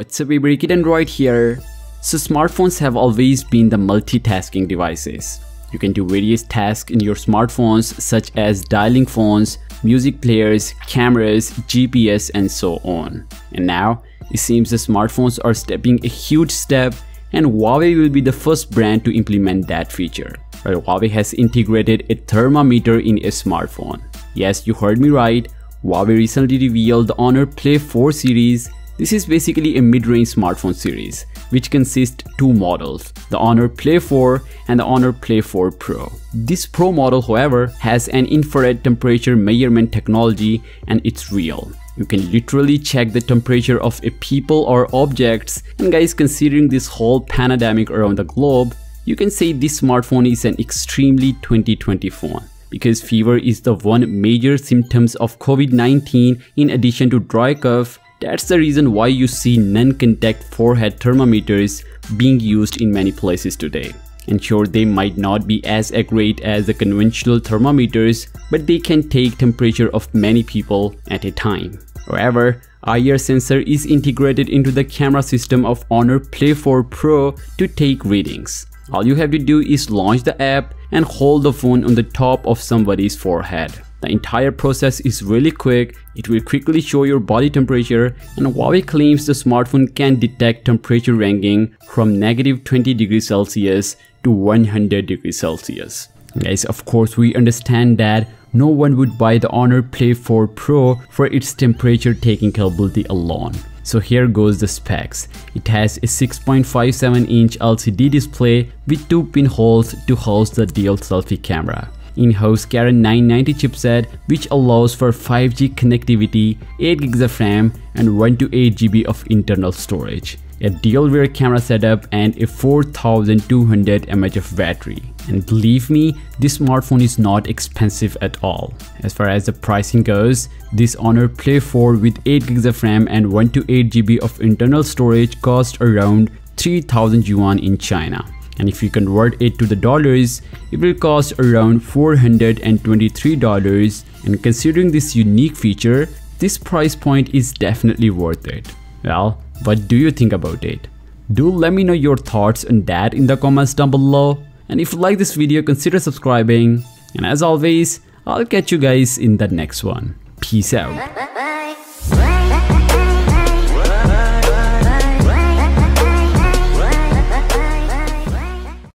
What's up everybody, Kirin here. So smartphones have always been the multitasking devices. You can do various tasks in your smartphones such as dialing phones, music players, cameras, GPS and so on. And now, it seems the smartphones are stepping a huge step and Huawei will be the first brand to implement that feature. Well, Huawei has integrated a thermometer in a smartphone. Yes, you heard me right. Huawei recently revealed the Honor Play 4 series. This is basically a mid-range smartphone series, which consists two models, the Honor Play 4 and the Honor Play 4 Pro. This Pro model, however, has an infrared temperature measurement technology and it's real. You can literally check the temperature of a people or objects, and guys, considering this whole pandemic around the globe, you can say this smartphone is an extremely 2020 phone. Because fever is the one major symptom of COVID-19 in addition to dry cough, that's the reason why you see non-contact forehead thermometers being used in many places today. And sure, they might not be as accurate as the conventional thermometers, but they can take temperature of many people at a time. However, IR sensor is integrated into the camera system of Honor Play 4 Pro to take readings. All you have to do is launch the app and hold the phone on the top of somebody's forehead. The entire process is really quick. It will quickly show your body temperature, and Huawei claims the smartphone can detect temperature ranging from -20°C to 100°C. Guys, of course we understand that no one would buy the Honor Play 4 Pro for its temperature taking capability alone. So here goes the specs. It has a 6.57-inch LCD display with two pinholes to house the dual selfie camera. In-house Kirin 990 chipset, which allows for 5G connectivity, 8GB of RAM and 128GB of internal storage, a dual-rear camera setup and a 4200 mAh battery. And believe me, this smartphone is not expensive at all. As far as the pricing goes, this Honor Play 4 with 8GB of RAM and 128GB of internal storage costs around 3000 yuan in China. And if you convert it to the dollars, it will cost around $423, and considering this unique feature, this price point is definitely worth it. Well, what do you think about it? Do let me know your thoughts on that in the comments down below. And if you like this video, consider subscribing. And as always, I'll catch you guys in the next one. Peace out.